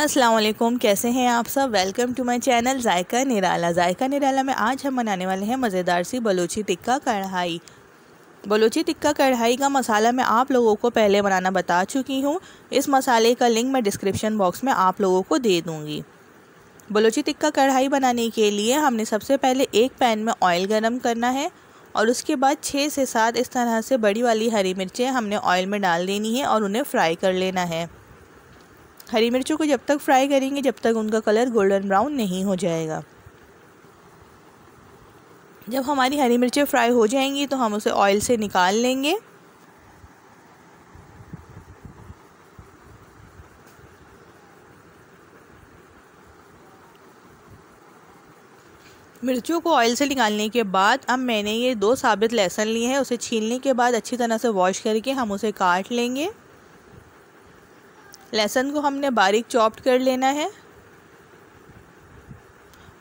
अस्सलाम वालेकुम, कैसे हैं आप सब। Welcome to my channel Zaika Nirala. Zaika Nirala में आज हम बनाने वाले हैं मज़ेदार सी बलोची टिक्का कढ़ाई। बलोची टिक्का कढ़ाई का मसाला मैं आप लोगों को पहले बनाना बता चुकी हूँ। इस मसाले का लिंक मैं डिस्क्रिप्शन बॉक्स में आप लोगों को दे दूँगी। बलोची टिक्का कढ़ाई बनाने के लिए हमने सबसे पहले एक पैन में ऑयल गर्म करना है और उसके बाद 6 से 7 इस तरह से बड़ी वाली हरी मिर्चें हमने ऑयल में डाल देनी है और उन्हें फ्राई कर लेना है। हरी मिर्चों को जब तक फ्राई करेंगे जब तक उनका कलर गोल्डन ब्राउन नहीं हो जाएगा। जब हमारी हरी मिर्चें फ्राई हो जाएंगी तो हम उसे ऑयल से निकाल लेंगे। मिर्चों को ऑयल से निकालने के बाद अब मैंने ये 2 साबुत लहसुन लिए हैं। उसे छीलने के बाद अच्छी तरह से वॉश करके हम उसे काट लेंगे। लहसुन को हमने बारीक चॉप्ड कर लेना है।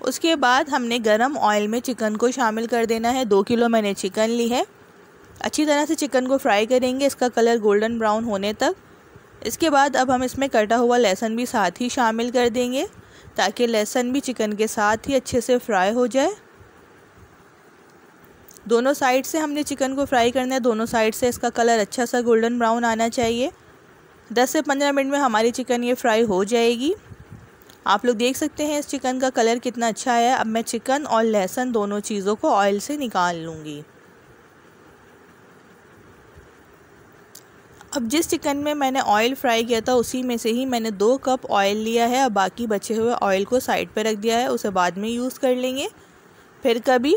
उसके बाद हमने गरम ऑयल में चिकन को शामिल कर देना है। 2 किलो मैंने चिकन ली है। अच्छी तरह से चिकन को फ्राई करेंगे इसका कलर गोल्डन ब्राउन होने तक। इसके बाद अब हम इसमें कटा हुआ लहसुन भी साथ ही शामिल कर देंगे ताकि लहसुन भी चिकन के साथ ही अच्छे से फ्राई हो जाए। दोनों साइड से हमने चिकन को फ्राई करना है। दोनों साइड से इसका कलर अच्छा सा गोल्डन ब्राउन आना चाहिए। 10 से 15 मिनट में हमारी चिकन ये फ्राई हो जाएगी। आप लोग देख सकते हैं इस चिकन का कलर कितना अच्छा आया। अब मैं चिकन और लहसुन दोनों चीज़ों को ऑयल से निकाल लूँगी। अब जिस चिकन में मैंने ऑयल फ्राई किया था उसी में से ही मैंने 2 कप ऑयल लिया है और बाकी बचे हुए ऑयल को साइड पर रख दिया है। उसे बाद में यूज़ कर लेंगे फिर कभी।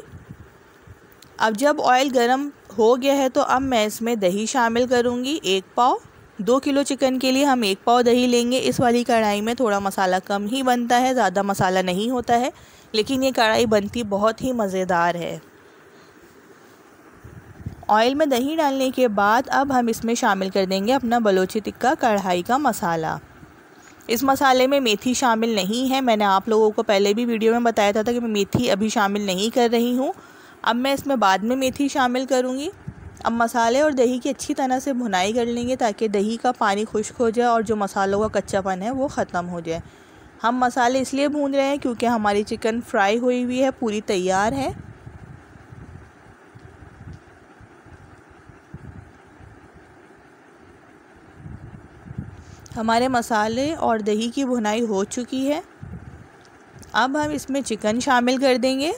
अब जब ऑयल गर्म हो गया है तो अब मैं इसमें दही शामिल करूँगी। 1 पाव। 2 किलो चिकन के लिए हम 1 पाव दही लेंगे। इस वाली कढ़ाई में थोड़ा मसाला कम ही बनता है, ज़्यादा मसाला नहीं होता है, लेकिन ये कढ़ाई बनती बहुत ही मज़ेदार है। ऑयल में दही डालने के बाद अब हम इसमें शामिल कर देंगे अपना बलोची टिक्का कढ़ाई का मसाला। इस मसाले में मेथी शामिल नहीं है। मैंने आप लोगों को पहले भी वीडियो में बताया था कि मैं मेथी अभी शामिल नहीं कर रही हूँ। अब मैं इसमें बाद में मेथी शामिल करूँगी। अब मसाले और दही की अच्छी तरह से भुनाई कर लेंगे ताकि दही का पानी खुश्क हो जाए और जो मसालों का कच्चापन है वो ख़त्म हो जाए। हम मसाले इसलिए भून रहे हैं क्योंकि हमारी चिकन फ्राई हुई हुई है, पूरी तैयार है। हमारे मसाले और दही की भुनाई हो चुकी है। अब हम इसमें चिकन शामिल कर देंगे।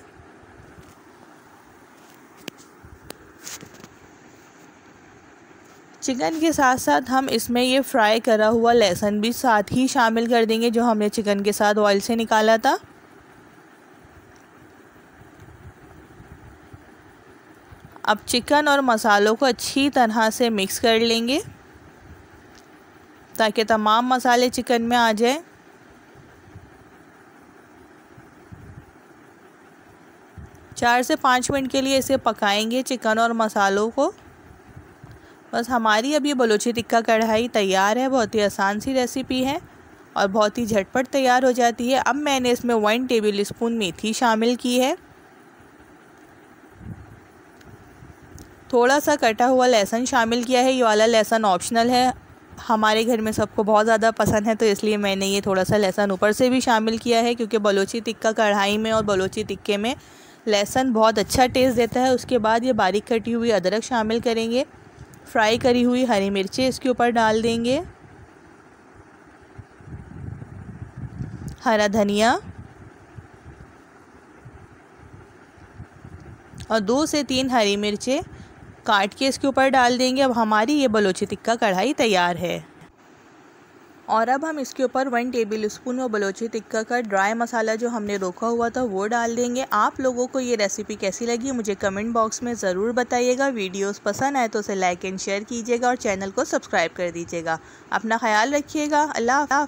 चिकन के साथ साथ हम इसमें ये फ्राई करा हुआ लहसुन भी साथ ही शामिल कर देंगे जो हमने चिकन के साथ ऑयल से निकाला था। अब चिकन और मसालों को अच्छी तरह से मिक्स कर लेंगे ताकि तमाम मसाले चिकन में आ जाए। चार से 5 मिनट के लिए इसे पकाएंगे चिकन और मसालों को। बस हमारी अब ये बलोची टिक्का कढ़ाई तैयार है। बहुत ही आसान सी रेसिपी है और बहुत ही झटपट तैयार हो जाती है। अब मैंने इसमें 1 टेबल स्पून मेथी शामिल की है। थोड़ा सा कटा हुआ लहसुन शामिल किया है। ये वाला लहसुन ऑप्शनल है। हमारे घर में सबको बहुत ज़्यादा पसंद है तो इसलिए मैंने ये थोड़ा सा लहसुन ऊपर से भी शामिल किया है क्योंकि बलोची टिक्का कढ़ाई में और बलोची टिक्के में लहसुन बहुत अच्छा टेस्ट देता है। उसके बाद ये बारीक कटी हुई अदरक शामिल करेंगे। फ्राई करी हुई हरी मिर्चें इसके ऊपर डाल देंगे। हरा धनिया और 2 से 3 हरी मिर्चें काट के इसके ऊपर डाल देंगे। अब हमारी ये बलोची टिक्का कढ़ाई तैयार है। और अब हम इसके ऊपर 1 टेबल स्पून वो बलोची टिक्का का ड्राई मसाला जो हमने रोका हुआ था वो डाल देंगे। आप लोगों को ये रेसिपी कैसी लगी मुझे कमेंट बॉक्स में ज़रूर बताइएगा। वीडियोस पसंद आए तो उसे लाइक एंड शेयर कीजिएगा और चैनल को सब्सक्राइब कर दीजिएगा। अपना ख्याल रखिएगा। अल्लाह हाफ़िज़।